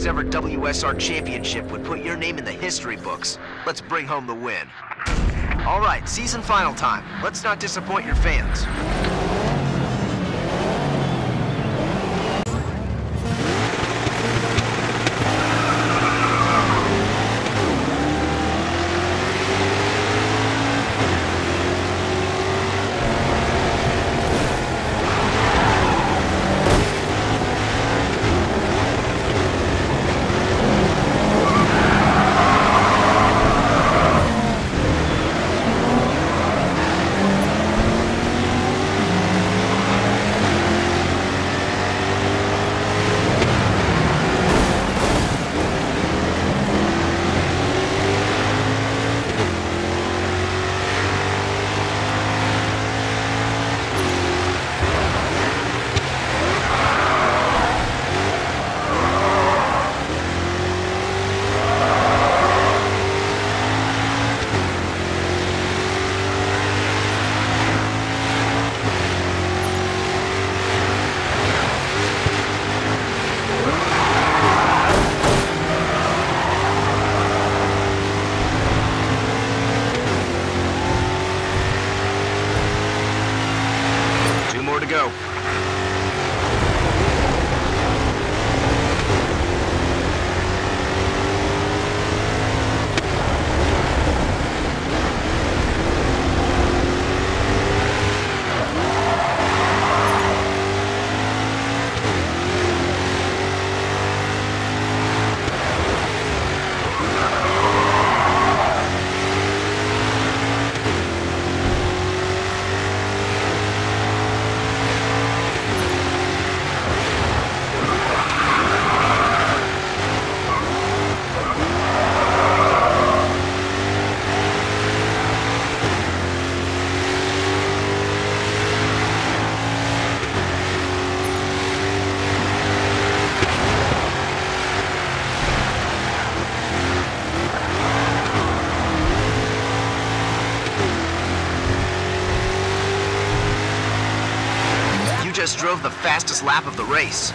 first ever WSR championship would put your name in the history books. Let's bring home the win. All right, season final time. Let's not disappoint your fans. Drove the fastest lap of the race.